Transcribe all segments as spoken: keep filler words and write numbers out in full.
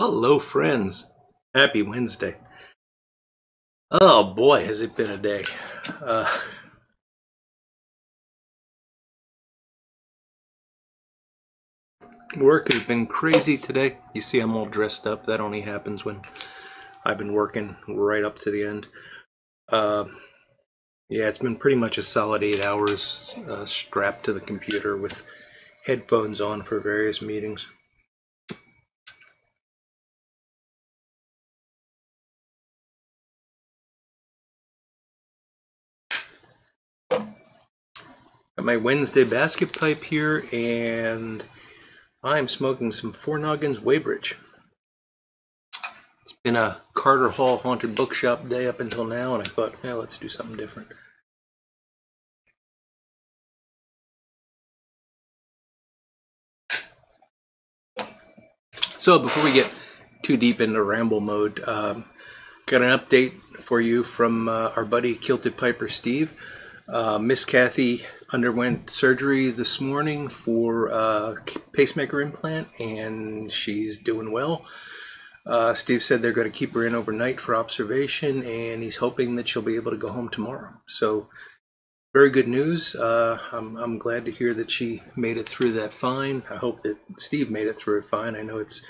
Hello, friends. Happy Wednesday. Oh boy, has it been a day. Uh, work has been crazy today. You see, I'm all dressed up. That only happens when I've been working right up to the end. Uh, yeah, it's been pretty much a solid eight hours uh, strapped to the computer with headphones on for various meetings. Got my Wednesday basket pipe here, and I'm smoking some Four Noggins Weybridge. It's been a Carter Hall haunted bookshop day up until now, and I thought, yeah, let's do something different. So before we get too deep into ramble mode, um, got an update for you from uh, our buddy Kilted Piper Steve. Uh, Ms Cathy underwent surgery this morning for a uh, pacemaker implant, and she's doing well. Uh, Steve said they're going to keep her in overnight for observation, and he's hoping that she'll be able to go home tomorrow. So very good news. Uh, I'm, I'm glad to hear that she made it through that fine. I hope that Steve made it through it fine. I know it's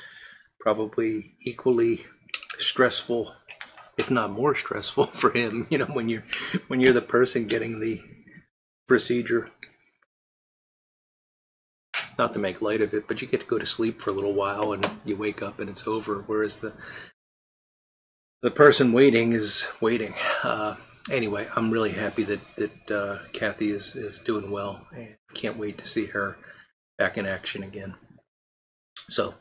probably equally stressful, if not more stressful for him, you know, when you're when you're the person getting the procedure. Not to make light of it, but you get to go to sleep for a little while and you wake up and it's over, whereas the the person waiting is waiting. Uh, anyway, I'm really happy that that uh, Cathy is is doing well, and can't wait to see her back in action again. So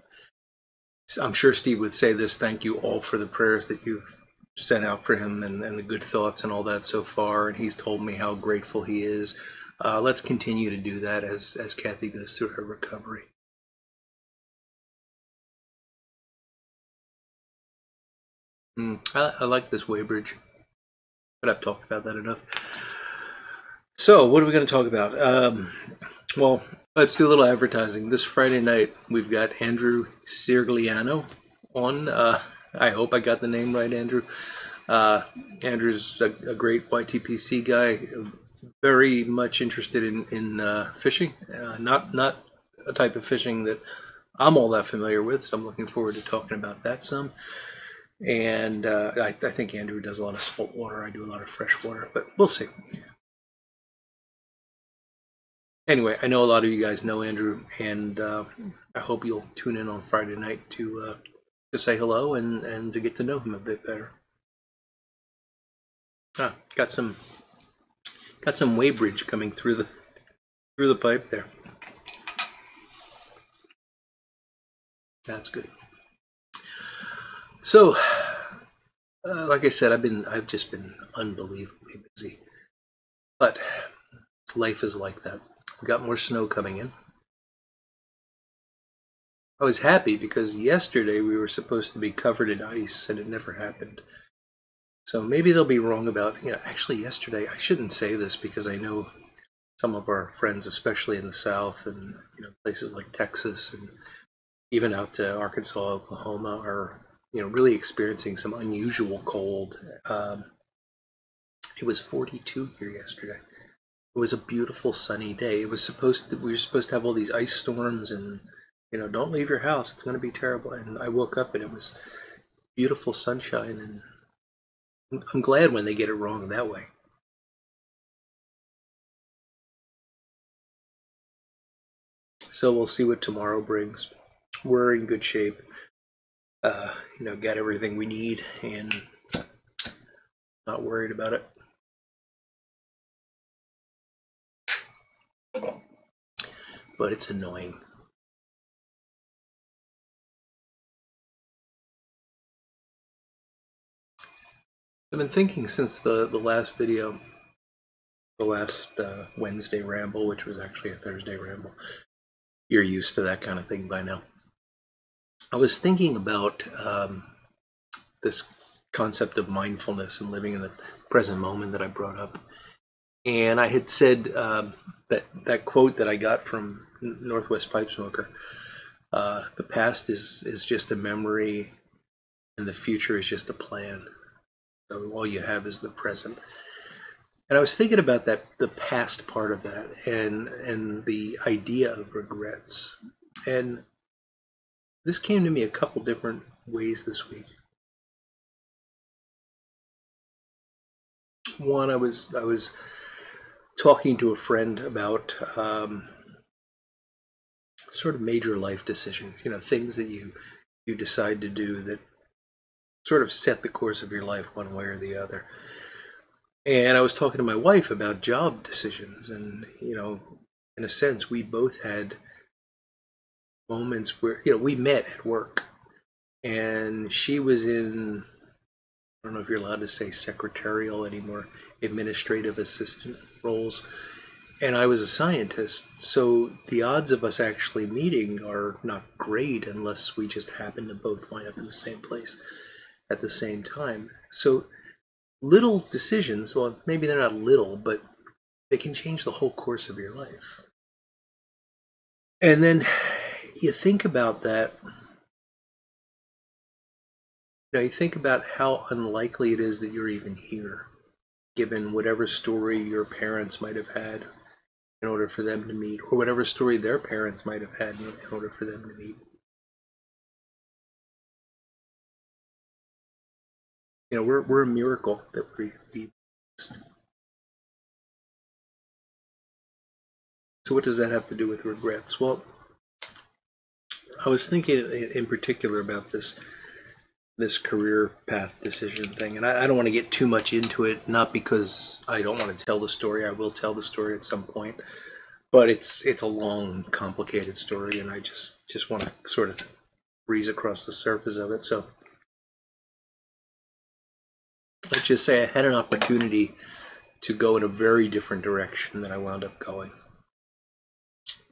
I'm sure Steve would say this: thank you all for the prayers that you've sent out for him, and, and the good thoughts and all that so far, and he's told me how grateful he is. Uh, let's continue to do that as, as Cathy goes through her recovery. Mm, I, I like this Weybridge, but I've talked about that enough. So what are we going to talk about? Um, well, let's do a little advertising. This Friday night, we've got Andrew Sirigliano on. Uh, I hope I got the name right, Andrew. Uh, Andrew's a, a great Y T P C guy, very much interested in, in uh, fishing. Uh, not, not a type of fishing that I'm all that familiar with, so I'm looking forward to talking about that some. And uh, I, I think Andrew does a lot of saltwater. I do a lot of freshwater, but we'll see. Anyway, I know a lot of you guys know Andrew, and uh, I hope you'll tune in on Friday night to uh, to say hello and, and to get to know him a bit better. Ah, got some got some Weybridge coming through the through the pipe there. That's good. So, uh, like I said, I've been I've just been unbelievably busy, but life is like that. We got more snow coming in. I was happy because yesterday we were supposed to be covered in ice, and it never happened. So maybe they'll be wrong about, you know, actually yesterday, I shouldn't say this because I know some of our friends, especially in the South and, you know, places like Texas and even out to Arkansas, Oklahoma, are, you know, really experiencing some unusual cold. Um, it was forty-two here yesterday. It was a beautiful sunny day. It was supposed to, we were supposed to have all these ice storms and, you know, don't leave your house, it's going to be terrible. And I woke up and it was beautiful sunshine, and I'm glad when they get it wrong that way. So we'll see what tomorrow brings. We're in good shape. Uh, you know, got everything we need and not worried about it. But it's annoying. I've been thinking since the, the last video, the last uh, Wednesday ramble, which was actually a Thursday ramble. You're used to that kind of thing by now. I was thinking about um, this concept of mindfulness and living in the present moment that I brought up. And I had said um, that that quote that I got from Northwest Pipe Smoker Uh, the past is, is just a memory, and the future is just a plan. So all you have is the present. And I was thinking about that, the past part of that, and, and the idea of regrets. And this came to me a couple different ways this week. One, I was, I was talking to a friend about um, sort of major life decisions, you know, things that you, you decide to do that sort of set the course of your life one way or the other. And I was talking to my wife about job decisions, and, you know, in a sense, we both had moments where, you know, we met at work, and she was in, I don't know if you're allowed to say secretarial anymore, administrative assistant roles, and I was a scientist. So the odds of us actually meeting are not great unless we just happen to both line up in the same place at the same time. So little decisions, well, maybe they're not little, but they can change the whole course of your life. And then you think about that, you know, you think about how unlikely it is that you're even here, given whatever story your parents might have had in order for them to meet, or whatever story their parents might have had in order for them to meet. You know, we're, we're a miracle that we, we exist. So what does that have to do with regrets? Well, I was thinking in particular about this, this career path decision thing. And I, I don't want to get too much into it, not because I don't want to tell the story. I will tell the story at some point. But it's, it's a long, complicated story, and I just, just want to sort of breeze across the surface of it. So let's just say I had an opportunity to go in a very different direction than I wound up going,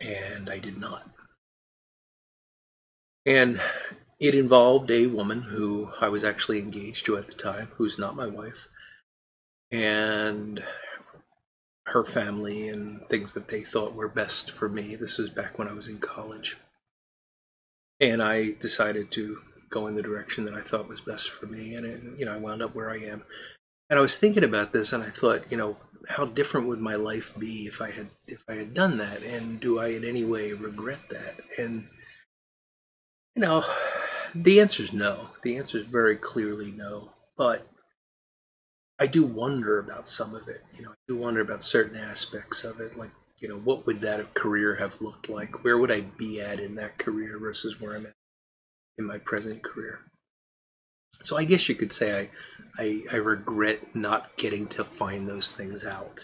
and I did not. And it involved a woman who I was actually engaged to at the time, who's not my wife, and her family and things that they thought were best for me. This was back when I was in college, and I decided to go in the direction that I thought was best for me, and it, you know, I wound up where I am. And I was thinking about this, and I thought, you know, how different would my life be if I had if I had done that, and do I in any way regret that? And, you know, the answer is no. The answer is very clearly no. But I do wonder about some of it. You know, I do wonder about certain aspects of it, like, you know, what would that career have looked like? Where would I be at in that career versus where I'm at in my present career? So I guess you could say I, I, I regret not getting to find those things out.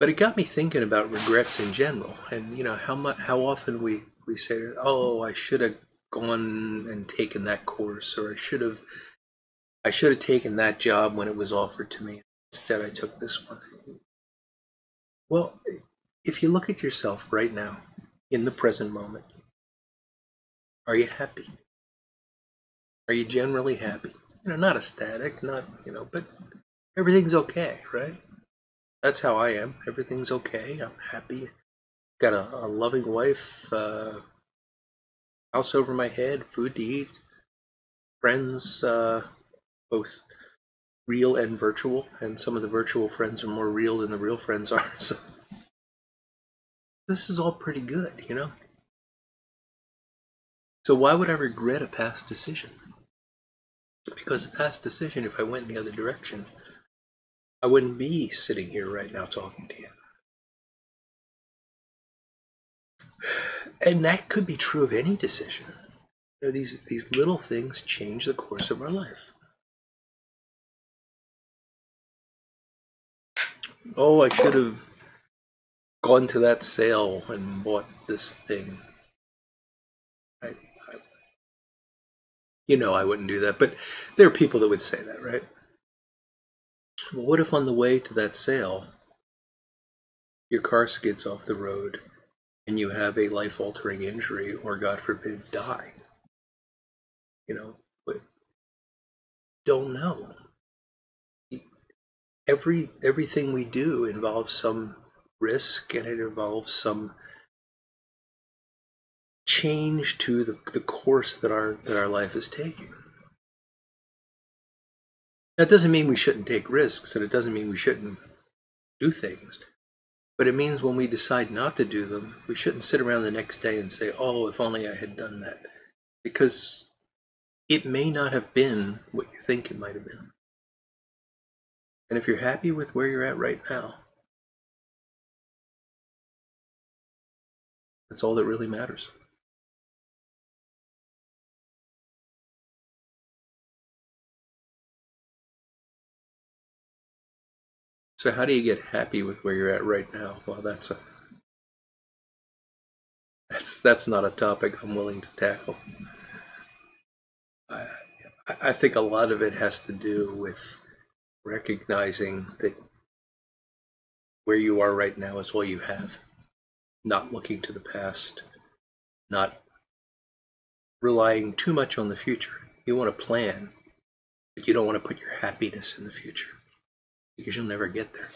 But it got me thinking about regrets in general, and, you know, how much, how often we, we say, oh, I should have gone and taken that course, or I should have, I should have taken that job when it was offered to me. Instead, I took this one. Well, if you look at yourself right now, in the present moment, are you happy? Are you generally happy? You know, not ecstatic, not, you know, but everything's okay, right? That's how I am. Everything's okay. I'm happy. Got a, a loving wife, uh, house over my head, food to eat, friends, uh, both real and virtual. And some of the virtual friends are more real than the real friends are. So this is all pretty good, you know? So why would I regret a past decision? Because a past decision, if I went in the other direction, I wouldn't be sitting here right now talking to you. And that could be true of any decision. You know, these, these little things change the course of our life. Oh, I should have gone to that sale and bought this thing. You know, I wouldn't do that, but there are people that would say that, right? Well, what if on the way to that sale, your car skids off the road and you have a life-altering injury, or God forbid, die? You know, but don't know. Every, everything we do involves some risk, and it involves some change to the, the course that our that our life is taking. That doesn't mean we shouldn't take risks, and it doesn't mean we shouldn't do things. But it means when we decide not to do them, we shouldn't sit around the next day and say, oh, if only I had done that. Because it may not have been what you think it might have been. And if you're happy with where you're at right now, that's all that really matters. So how do you get happy with where you're at right now? Well, that's a that's that's not a topic I'm willing to tackle. I I think a lot of it has to do with recognizing that where you are right now is all you have. Not looking to the past, not relying too much on the future. You want to plan, but you don't want to put your happiness in the future, because you'll never get there.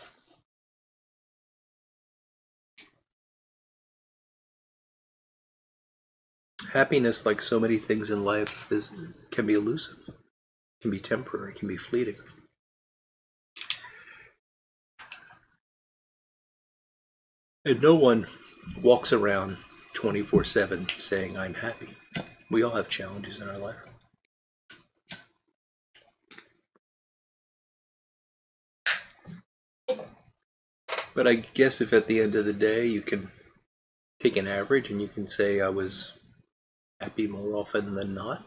Happiness, like so many things in life, is, can be elusive, can be temporary, can be fleeting. And no one walks around twenty-four seven saying, I'm happy. We all have challenges in our life. But I guess if at the end of the day you can take an average and you can say I was happy more often than not,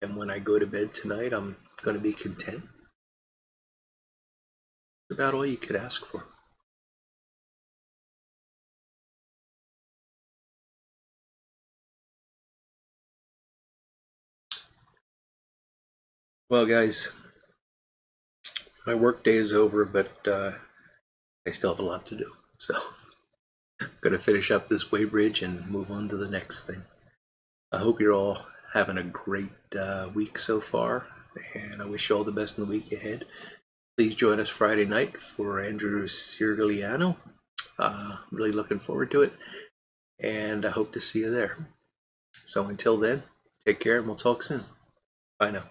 and when I go to bed tonight I'm going to be content, that's about all you could ask for. Well guys, my work day is over, but uh, I still have a lot to do, so I'm going to finish up this Weybridge and move on to the next thing. I hope you're all having a great uh, week so far, and I wish you all the best in the week ahead. Please join us Friday night for Andrew Sirigliano. Uh, I'm really looking forward to it, and I hope to see you there. So until then, take care, and we'll talk soon. Bye now.